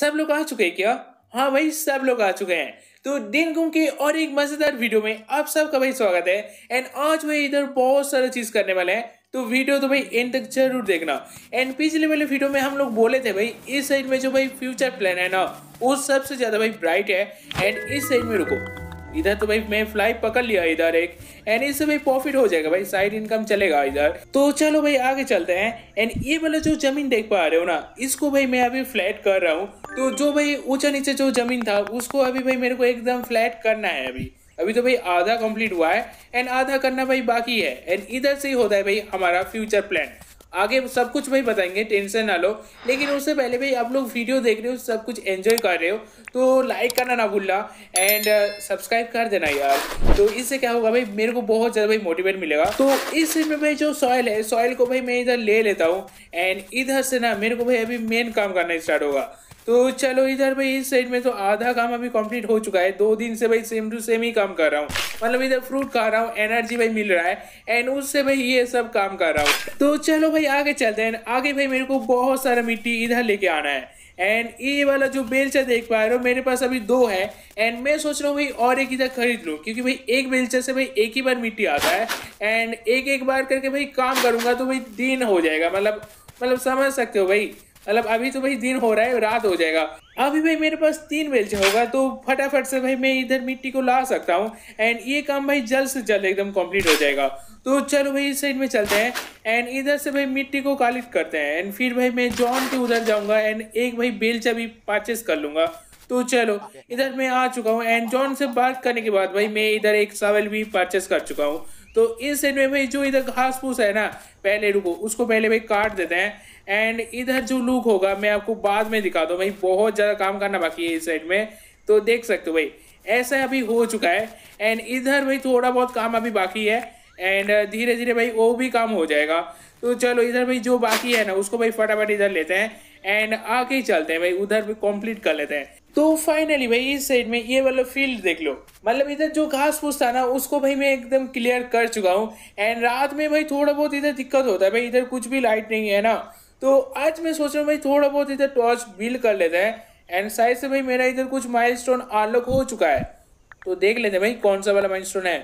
सब लोग आ चुके हैं क्या? हाँ भाई सब लोग आ चुके हैं। तो डिनकुम के और एक मजेदार वीडियो में आप सबका भाई स्वागत है। एंड आज भाई इधर बहुत सारा चीज करने वाले हैं, तो वीडियो तो भाई एंड तक जरूर देखना। एंड पिछले वाले वीडियो में हम लोग बोले थे भाई इस साइड में जो भाई फ्यूचर प्लान है ना वो सबसे ज्यादा भाई ब्राइट है। एंड इस साइड में रुको, इधर तो भाई मैं फ्लाई पकड़ लिया इधर एक, एंड इससे भाई प्रॉफिट हो जाएगा भाई, साइड इनकम चलेगा इधर। तो चलो भाई आगे चलते हैं। एंड ये वाला जो जमीन देख पा रहे हो ना, इसको भाई मैं अभी फ्लैट कर रहा हूँ। तो जो भाई ऊंचा नीचे जो जमीन था उसको अभी भाई मेरे को एकदम फ्लैट करना है। अभी तो भाई आधा कंप्लीट हुआ है एंड आधा करना भाई बाकी है। एंड इधर से ही होता है भाई हमारा फ्यूचर प्लान, आगे सब कुछ भाई बताएंगे, टेंशन ना लो। लेकिन उससे पहले भाई आप लोग वीडियो देख रहे हो, सब कुछ एंजॉय कर रहे हो, तो लाइक करना ना भूलना एंड सब्सक्राइब कर देना यार। तो इससे क्या होगा भाई, मेरे को बहुत ज़्यादा भाई मोटिवेट मिलेगा। तो इस में भाई जो सॉयल है, सॉयल को भाई मैं इधर ले लेता हूँ। एंड इधर से ना मेरे को भाई अभी मेन काम करना स्टार्ट होगा। तो चलो इधर भाई इस साइड में तो आधा काम अभी कंप्लीट हो चुका है। 2 दिन से भाई सेम टू सेम ही काम कर रहा हूँ, मतलब इधर फ्रूट खा रहा हूँ, एनर्जी भाई मिल रहा है एंड उससे भाई ये सब काम कर रहा हूँ। तो चलो भाई आगे चलते हैं। आगे भाई मेरे को बहुत सारा मिट्टी इधर लेके आना है। एंड ये वाला जो बेलचा देख पा रहे हो मेरे पास अभी 2 है। एंड मैं सोच रहा हूँ भाई और एक इधर खरीद लूँ, क्योंकि भाई एक बेलचा से भाई एक ही बार मिट्टी आता है। एंड एक बार करके भाई काम करूँगा तो भाई दिन हो जाएगा, मतलब समझ सकते हो भाई, मतलब अभी तो भाई दिन हो रहा है, रात हो जाएगा। अभी भाई मेरे पास 3 बेलचे होगा, तो फटाफट से भाई मैं इधर मिट्टी को ला सकता हूँ। एंड ये काम भाई जल्द से जल्द एकदम कंप्लीट हो जाएगा। तो चलो भाई इस साइड में चलते हैं। एंड इधर से भाई मिट्टी को कलेक्ट करते हैं एंड फिर भाई मैं जॉन के उधर जाऊँगा एंड एक भाई बेलचा भी परचेस कर लूँगा। तो चलो इधर मैं आ चुका हूँ एंड जॉन से बात करने के बाद भाई मैं इधर एक सॉइल भी परचेस कर चुका हूँ। तो इस साइड में भाई जो इधर घास फूस है ना, पहले रुको उसको पहले भाई काट देते हैं। एंड इधर जो लुक होगा मैं आपको बाद में दिखा दूँ भाई, बहुत ज़्यादा काम करना बाकी है इस साइड में। तो देख सकते हो भाई ऐसा अभी हो चुका है। एंड इधर भाई थोड़ा बहुत काम अभी बाकी है एंड धीरे धीरे भाई वो भी काम हो जाएगा। तो चलो इधर भाई जो बाकी है ना उसको भाई फटाफट इधर लेते हैं एंड आके ही चलते हैं भाई, उधर भी कंप्लीट कर लेते हैं। तो फाइनली भाई इस साइड में ये वाला फील्ड देख लो, मतलब इधर जो घास फूस था ना उसको भाई मैं एकदम क्लियर कर चुका हूँ। एंड रात में भाई थोड़ा बहुत इधर दिक्कत होता है भाई, इधर कुछ भी लाइट नहीं है ना। तो आज मैं सोच रहा हूँ भाई थोड़ा बहुत इधर टॉर्च बिल कर लेते हैं एंड शायद से भाई मेरा इधर कुछ माइलस्टोन अनलॉक हो चुका है। तो देख लेते हैं भाई कौन सा वाला माइलस्टोन है।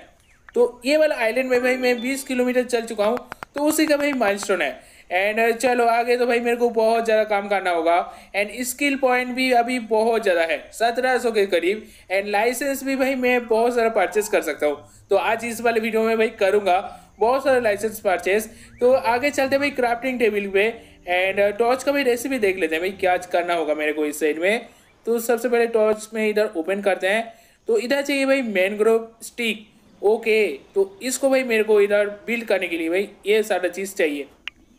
तो ये वाला आइलैंड में भाई मैं 20 किलोमीटर चल चुका हूँ, तो उसी का भाई माइलस्टोन है। एंड चलो आगे तो भाई मेरे को बहुत ज़्यादा काम करना होगा। एंड स्किल पॉइंट भी अभी बहुत ज़्यादा है, 1700 के करीब। एंड लाइसेंस भी भाई मैं बहुत सारा परचेस कर सकता हूँ, तो आज इस वाले वीडियो में भाई करूँगा बहुत सारा लाइसेंस परचेस। तो आगे चलते भाई क्राफ्टिंग टेबल पे एंड टॉर्च का भाई रेसिपी देख लेते हैं भाई क्या करना होगा मेरे को इस साइड में। तो सबसे पहले टॉर्च में इधर ओपन करते हैं। तो इधर चाहिए भाई मैनग्रोव स्टिक, ओके। तो इसको भाई मेरे को इधर बिल्ड करने के लिए भाई ये सारा चीज़ चाहिए,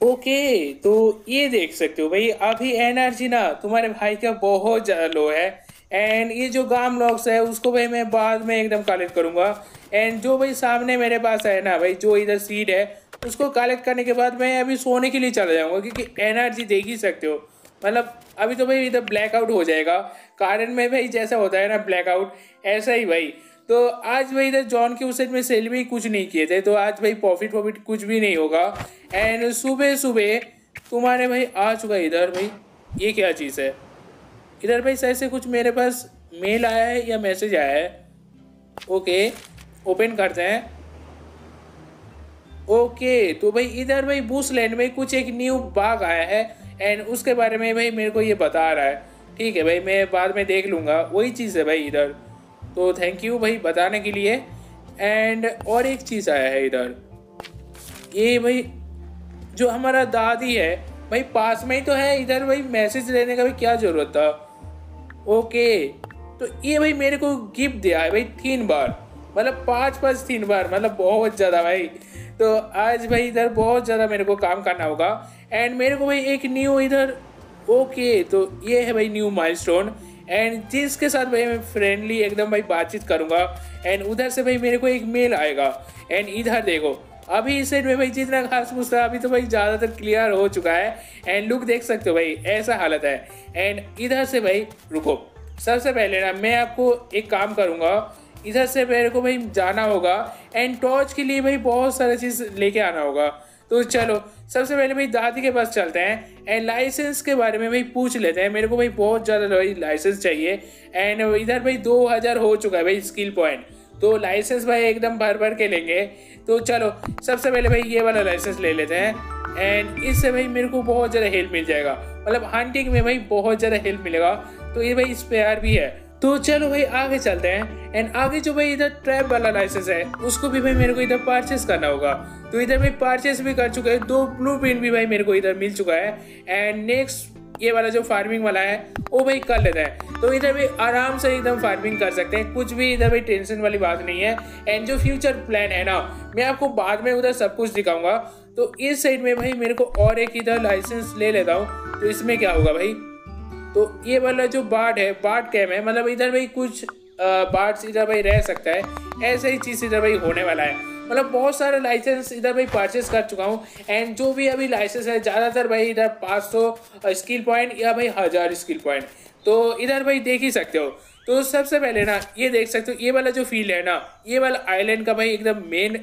ओके। तो ये देख सकते हो भाई अभी एनर्जी ना तुम्हारे भाई का बहुत ज़्यादा लो है। एंड ये जो गाम लॉक्स है उसको भाई मैं बाद में एकदम कलेक्ट करूँगा। एंड जो भाई सामने मेरे पास है ना भाई जो इधर सीड है उसको कलेक्ट करने के बाद मैं अभी सोने के लिए चला जाऊँगा, क्योंकि एनर्जी देख ही सकते हो, मतलब अभी तो भाई इधर ब्लैकआउट हो जाएगा। कारण में भाई जैसा होता है ना ब्लैकआउट, ऐसा ही भाई। तो आज भाई इधर जॉन के उस साइड में सेल भी कुछ नहीं किए थे, तो आज भाई प्रॉफिट कुछ भी नहीं होगा। एंड सुबह सुबह तुम्हारे भाई आ चुका इधर भाई, ये क्या चीज़ है? इधर भाई शायद से कुछ मेरे पास मेल आया है या मैसेज आया है, ओके। ओपन करते हैं, ओके। तो भाई इधर भाई बूसलैंड में कुछ एक न्यू बाग आया है एंड उसके बारे में भाई मेरे को ये बता रहा है। ठीक है भाई मैं बाद में देख लूँगा, वही चीज़ है भाई इधर। तो थैंक यू भाई बताने के लिए। एंड और एक चीज़ आया है इधर, ये भाई जो हमारा दादी है भाई पास में ही तो है, इधर भाई मैसेज लेने का भी क्या ज़रूरत था, ओके। तो ये भाई मेरे को गिफ्ट दिया है भाई 3 बार, मतलब 5-5 3 बार, मतलब बहुत ज़्यादा भाई। तो आज भाई इधर बहुत ज़्यादा मेरे को काम करना होगा। एंड मेरे को भाई एक न्यू इधर, ओके। तो ये है भाई न्यू माइलस्टोन एंड जिसके साथ भाई मैं फ्रेंडली एकदम भाई बातचीत करूँगा। एंड उधर से भाई मेरे को एक मेल आएगा। एंड इधर देखो अभी इस साइड में भाई जितना घास फूस था अभी तो भाई ज़्यादातर क्लियर हो चुका है। एंड लुक देख सकते हो भाई ऐसा हालत है। एंड इधर से भाई रुको, सबसे पहले ना मैं आपको एक काम करूँगा, इधर से मेरे को भाई जाना होगा एंड टॉर्च के लिए भाई बहुत सारी चीज़ लेके आना होगा। तो चलो सबसे पहले भाई दादी के पास चलते हैं एंड लाइसेंस के बारे में भाई पूछ लेते हैं। मेरे को भाई बहुत ज़्यादा भाई लाइसेंस चाहिए एंड इधर भाई 2000 हो चुका है भाई स्किल पॉइंट, तो लाइसेंस भाई एकदम भर भर के लेंगे। तो चलो सबसे पहले भाई ये वाला लाइसेंस ले लेते हैं एंड इससे भाई मेरे को बहुत ज़्यादा हेल्प मिल जाएगा, मतलब हंटिंग में भाई बहुत ज़्यादा हेल्प मिलेगा। तो ये भाई स्पेयर भी है, तो चलो भाई आगे चलते हैं एंड आगे जो भाई इधर ट्रैप वाला लाइसेंस है उसको भी भाई मेरे को इधर परचेस करना होगा। तो इधर भाई परचेस भी कर चुका है, 2 ब्लूप्रिंट भी भाई मेरे को इधर मिल चुका है एंड नेक्स्ट ये वाला जो फार्मिंग वाला है वो भाई कर लेता है। तो इधर भी आराम से एकदम फार्मिंग कर सकते हैं, कुछ भी इधर भाई टेंशन वाली बात नहीं है। एंड जो फ्यूचर प्लान है ना, मैं आपको बाद में उधर सब कुछ दिखाऊंगा। तो इस साइड में भाई मेरे को और एक इधर लाइसेंस ले लेता हूँ। तो इसमें क्या होगा भाई, तो ये वाला जो बार्ड है, बार्ड कैम है, मतलब इधर भाई कुछ बार्ड्स इधर भाई रह सकता है, ऐसा ही चीज़ इधर भाई होने वाला है। मतलब बहुत सारे लाइसेंस इधर भाई परचेस कर चुका हूँ एंड जो भी अभी लाइसेंस है ज़्यादातर भाई इधर 500 स्किल पॉइंट या भाई 1000 स्किल पॉइंट, तो इधर भाई देख ही सकते हो। तो सबसे पहले ना ये देख सकते हो, ये वाला जो फील्ड है ना, ये वाला आइलैंड का भाई एकदम मेन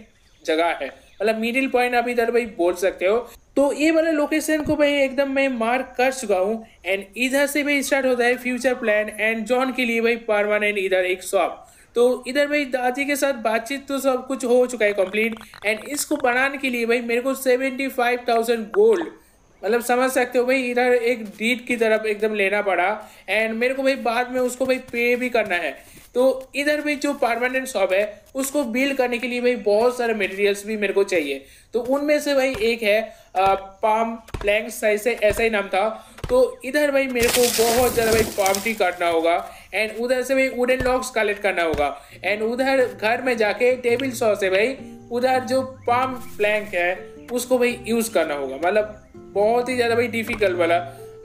जगह है, मतलब मिडिल पॉइंट आप इधर भाई बोल सकते हो। तो ये वाला लोकेशन को भाई एकदम मैं मार्क कर चुका हूँ एंड इधर से भाई स्टार्ट होता है फ्यूचर प्लान एंड जॉन के लिए भाई परमानेंट इधर एक शॉप। तो इधर भाई दादी के साथ बातचीत तो सब कुछ हो चुका है कंप्लीट एंड इसको बनाने के लिए भाई मेरे को 75,000 गोल्ड, मतलब समझ सकते हो भाई इधर एक डीड की तरफ एकदम लेना पड़ा एंड मेरे को भाई बाद में उसको भाई पे भी करना है। तो इधर भी जो परमानेंट शॉप है उसको बिल्ड करने के लिए भाई बहुत सारे मटेरियल्स भी मेरे को चाहिए। तो उनमें से भाई एक है पाम प्लैंक साइज से ऐसा ही नाम था। तो इधर भाई मेरे को बहुत ज़्यादा भाई पाम ट्री काटना होगा एंड उधर से भाई वुडन लॉक्स कलेक्ट करना होगा एंड उधर घर में जाके टेबल सॉ से भाई उधर जो पाम प्लैंक है उसको भाई यूज़ करना होगा। मतलब बहुत ही ज़्यादा भाई डिफिकल्ट वाला,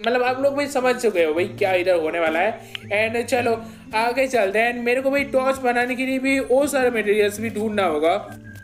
मतलब आप लोग भाई समझ चुके हो भाई क्या इधर होने वाला है। एंड चलो आगे चलते हैं एंड मेरे को भाई टॉर्च बनाने के लिए भी और सारे मटेरियल्स भी ढूंढना होगा।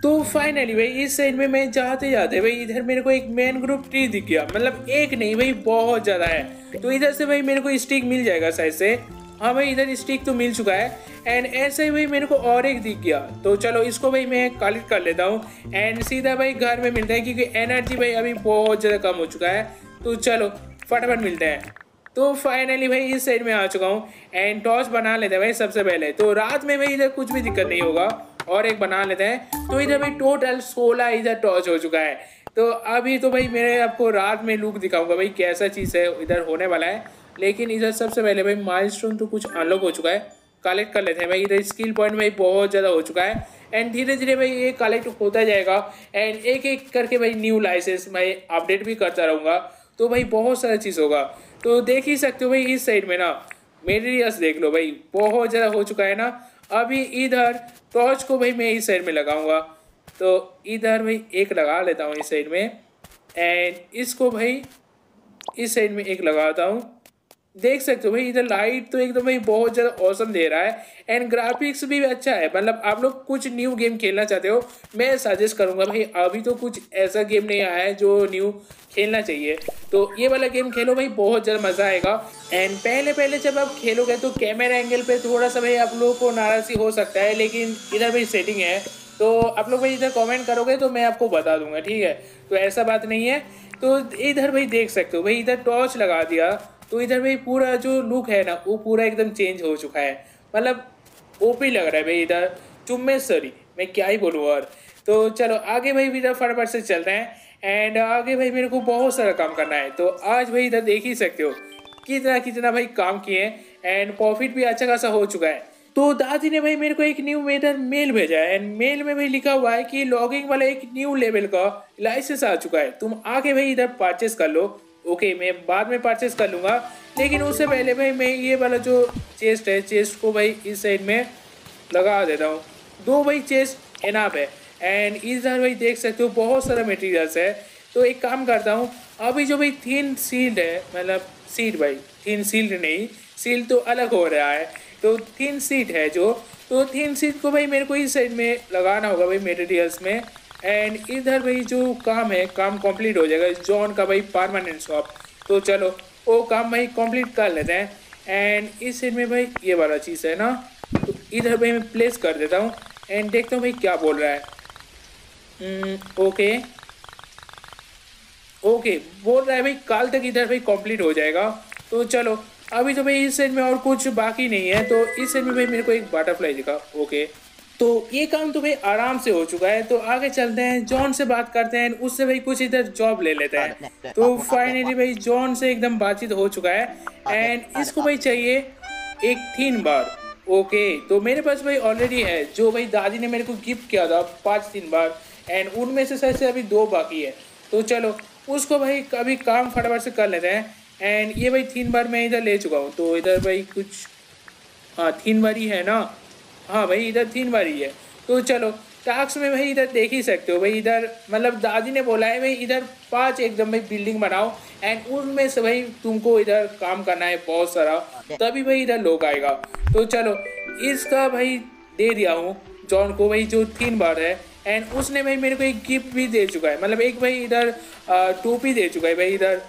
तो फाइनली भाई इस साइड में मैं जाते जाते भाई इधर मेरे को एक मैनग्रोव ट्री दिख गया, मतलब एक नहीं भाई बहुत ज़्यादा है। तो इधर से भाई मेरे को स्टिक मिल जाएगा शायद से, हाँ भाई इधर स्टिक तो मिल चुका है एंड ऐसे ही भाई मेरे को और एक दिख गया। तो चलो इसको भाई मैं कलेक्ट कर लेता हूँ एंड सीधा भाई घर में मिलता है क्योंकि एनर्जी भाई अभी बहुत ज़्यादा कम हो चुका है। तो चलो फटाफट मिलते हैं। तो फाइनली भाई इस साइड में आ चुका हूँ एंड टॉर्च बना लेते हैं भाई सबसे पहले। तो रात में भाई इधर कुछ भी दिक्कत नहीं होगा और एक बना लेते हैं। तो इधर भाई टोटल 16 इधर टॉर्च हो चुका है। तो अभी तो भाई मैं आपको रात में लुक दिखाऊंगा भाई कैसा चीज़ है इधर होने वाला है, लेकिन इधर सबसे पहले भाई माइलस्टोन तो कुछ अनलॉक हो चुका है, कलेक्ट कर लेते हैं भाई। इधर स्किल पॉइंट भाई बहुत ज़्यादा हो चुका है एंड धीरे धीरे भाई ये कलेक्ट होता जाएगा एंड एक एक करके भाई न्यू लाइसेंस भाई अपडेट भी करता रहूँगा। तो भाई बहुत सारा चीज़ होगा, तो देख ही सकते हो भाई इस साइड में ना मेटेरियल्स देख लो भाई बहुत ज़्यादा हो चुका है ना। अभी इधर टॉर्च को भाई मैं इस साइड में लगाऊंगा, तो इधर भाई एक लगा लेता हूँ इस साइड में एंड इसको भाई इस साइड में एक लगाता हूँ। देख सकते हो भाई इधर लाइट तो एकदम भाई बहुत ज़्यादा औसम दे रहा है एंड ग्राफिक्स भी अच्छा है। मतलब आप लोग कुछ न्यू गेम खेलना चाहते हो, मैं सजेस्ट करूँगा भाई अभी तो कुछ ऐसा गेम नहीं आया है जो न्यू खेलना चाहिए, तो ये वाला गेम खेलो भाई बहुत ज़्यादा मज़ा आएगा। एंड पहले पहले जब आप खेलोगे तो कैमरा एंगल पे थोड़ा सा भाई आप लोगों को नाराज़गी हो सकता है, लेकिन इधर भाई सेटिंग है तो आप लोग भाई इधर कमेंट करोगे तो मैं आपको बता दूंगा, ठीक है, तो ऐसा बात नहीं है। तो इधर भाई देख सकते हो भाई इधर टॉर्च लगा दिया तो इधर भाई पूरा जो लुक है ना वो पूरा एकदम चेंज हो चुका है, मतलब ओपी लग रहा है भाई इधर चुम्मे सॉरी मैं क्या ही बोलूँ। और तो चलो आगे भाई इधर फटाफट से चल रहे हैं एंड आगे भाई मेरे को बहुत सारा काम करना है। तो आज भाई इधर देख ही सकते हो कितना कितना भाई काम किए एंड प्रॉफिट भी अच्छा खासा हो चुका है। तो दादी ने भाई मेरे को एक न्यू मेडर मेल भेजा है एंड मेल में भाई लिखा हुआ है कि लॉगिंग वाला एक न्यू लेवल का लाइसेंस आ चुका है, तुम आके भाई इधर परचेस कर लो। ओके मैं बाद में परचेस कर लूँगा, लेकिन उससे पहले भाई मैं ये वाला जो चेस्ट है चेस्ट को भाई इस साइड में लगा देता हूँ। 2 भाई चेस्ट एनाफ है एंड इधर भाई देख सकते हो बहुत सारा मटेरियल्स है। तो एक काम करता हूँ अभी जो भाई थिन सील्ड है, मतलब सीट भाई थिन सील्ड नहीं, सील्ड तो अलग हो रहा है, तो थिन सीट है जो, तो थिन सीट को भाई मेरे को इस साइड में लगाना होगा भाई मटेरियल्स में एंड इधर भाई जो काम है काम कंप्लीट हो जाएगा जॉन का भाई परमानेंट शॉप। तो चलो वो काम भाई कंप्लीट कर लेते हैं एंड इस साइड में भाई ये वाला चीज़ है ना, तो इधर भाई मैं प्लेस कर देता हूँ एंड देखता हूँ भाई क्या बोल रहा है। ओके ओके बोल रहा है भाई कल तक इधर भाई कंप्लीट हो जाएगा। तो चलो अभी तो भाई इस सेट में और कुछ बाकी नहीं है। तो इस सेट में भाई मेरे को एक बटरफ्लाई दिखा। ओके तो ये काम तो भाई आराम से हो चुका है। तो आगे चलते हैं, जॉन से बात करते हैं, उससे भाई कुछ इधर जॉब ले लेते हैं। तो फाइनली भाई जॉन से एकदम बातचीत हो चुका है एंड इसको भाई चाहिए एक थीन बार। ओके तो मेरे पास भाई ऑलरेडी है जो भाई दादी ने मेरे को गिफ्ट किया था 5 थीन बार एंड उनमें से शायद से अभी 2 बाकी है। तो चलो उसको भाई अभी काम फटाफट से कर लेते हैं। एंड ये भाई 3 बार मैं इधर ले चुका हूँ। तो इधर भाई कुछ हाँ 3 बार ही है ना, हाँ भाई इधर 3 बार ही है। तो चलो टास्क में भाई इधर देख ही सकते हो भाई इधर मतलब दादी ने बोला है भाई इधर 5 एकदम भाई बिल्डिंग बनाओ एंड उनमें से भाई तुमको इधर काम करना है बहुत सारा, तभी भाई इधर लोग आएगा। तो चलो इसका भाई दे दिया हूँ जॉन को भाई जो 3 बार है एंड उसने भाई मेरे को एक गिफ्ट भी दे चुका है, मतलब एक भाई इधर टोपी दे चुका है भाई इधर।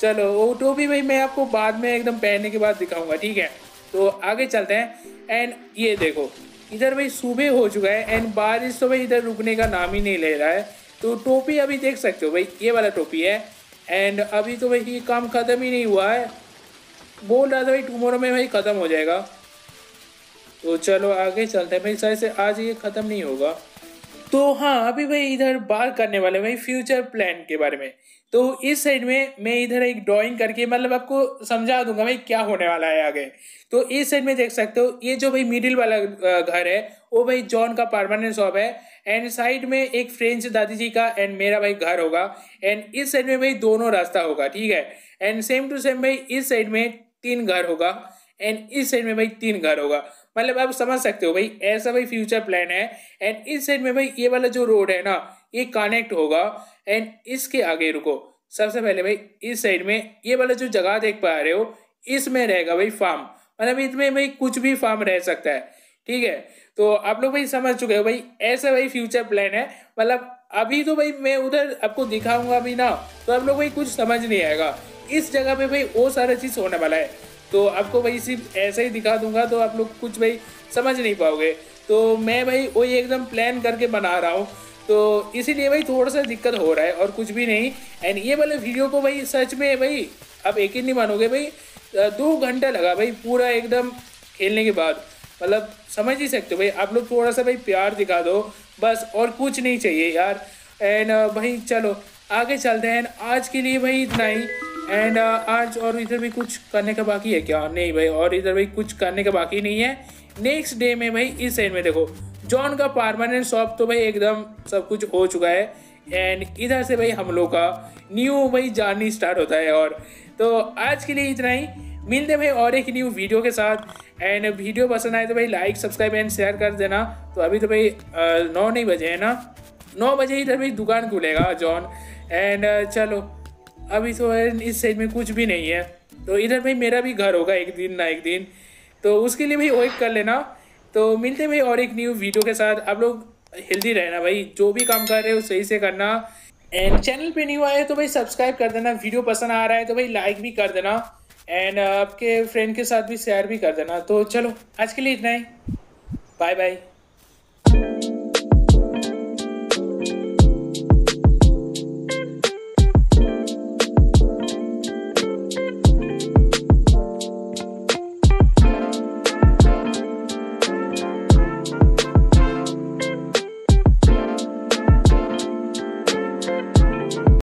चलो वो टोपी भाई मैं आपको बाद में एकदम पहनने के बाद दिखाऊंगा, ठीक है। तो आगे चलते हैं एंड ये देखो इधर भाई सुबह हो चुका है एंड बारिश तो भाई इधर रुकने का नाम ही नहीं ले रहा है। तो टोपी अभी देख सकते हो भाई ये वाला टोपी है एंड अभी तो भाई ये काम ख़त्म ही नहीं हुआ है, बोल रहा था भाई टुमोरो में भाई ख़त्म हो जाएगा। तो चलो आगे चलते हैं भाई, शायद से आज ये ख़त्म नहीं होगा। तो हाँ अभी भाई इधर बात करने वाले भाई फ्यूचर प्लान के बारे में। तो इस साइड में मैं इधर एक ड्राइंग करके मतलब आपको समझा दूंगा भाई क्या होने वाला है आगे। तो इस साइड में देख सकते हो ये जो भाई मिडिल वाला घर है वो भाई जॉन का परमानेंट शॉप है एंड साइड में एक फ्रेंच दादी जी का एंड मेरा भाई घर होगा एंड इस साइड में भाई दोनों रास्ता होगा, ठीक है। एंड सेम टू सेम भाई इस साइड में 3 घर होगा एंड इस साइड में भाई 3 घर होगा, मतलब आप समझ सकते हो भाई ऐसा भाई फ्यूचर प्लान है। एंड इस साइड में भाई ये वाला जो रोड है ना ये कनेक्ट होगा एंड इसके आगे रुको सबसे पहले भाई इस साइड में ये वाला जो जगह देख पा रहे हो इसमें रहेगा भाई फार्म, मतलब इसमें भाई कुछ भी फार्म रह सकता है, ठीक है। तो आप लोग भाई समझ चुके हो भाई ऐसा भाई फ्यूचर प्लान है, मतलब अभी तो भाई मैं उधर आपको दिखाऊंगा अभी ना तो आप लोग भाई कुछ समझ नहीं आएगा। इस जगह पे भाई वो सारा चीज़ होने वाला है तो आपको भाई सिर्फ ऐसा ही दिखा दूंगा तो आप लोग कुछ भाई समझ नहीं पाओगे। तो मैं भाई वही एकदम प्लान करके बना रहा हूँ तो इसीलिए भाई थोड़ा सा दिक्कत हो रहा है और कुछ भी नहीं। एंड ये वाले वीडियो को भाई सच में भाई आप यकीन नहीं मानोगे भाई 2 घंटा लगा भाई पूरा एकदम खेलने के बाद, मतलब समझ ही सकते हो भाई। आप लोग थोड़ा सा भाई प्यार दिखा दो बस और कुछ नहीं चाहिए यार। एंड भाई चलो आगे चलते हैं, आज के लिए भाई इतना ही। एंड आज और इधर भी कुछ करने का बाकी है क्या? नहीं भाई और इधर भाई कुछ करने का बाकी नहीं है। नेक्स्ट डे में भाई इस साइड में देखो जॉन का परमानेंट शॉप तो भाई एकदम सब कुछ हो चुका है एंड इधर से भाई हम लोग का न्यू भाई जर्नी स्टार्ट होता है। और तो आज के लिए इतना ही, मिलते भाई और एक न्यू वीडियो के साथ। एंड वीडियो पसंद आए तो भाई लाइक सब्सक्राइब एंड शेयर कर देना। तो अभी तो भाई 9 नहीं बजे है ना, 9 बजे इधर भाई दुकान खुलेगा जॉन। एंड चलो अभी तो इस साइड में कुछ भी नहीं है तो इधर भाई मेरा भी घर होगा एक दिन ना एक दिन, तो उसके लिए भाई वेट कर लेना। तो मिलते हैं भाई और एक न्यू वीडियो के साथ। आप लोग हेल्दी रहना भाई, जो भी काम कर रहे हो सही से करना एंड चैनल पे न्यू आए तो भाई सब्सक्राइब कर देना। वीडियो पसंद आ रहा है तो भाई लाइक भी कर देना एंड आपके फ्रेंड के साथ भी शेयर भी कर देना। तो चलो आज के लिए इतना ही, बाय बाय।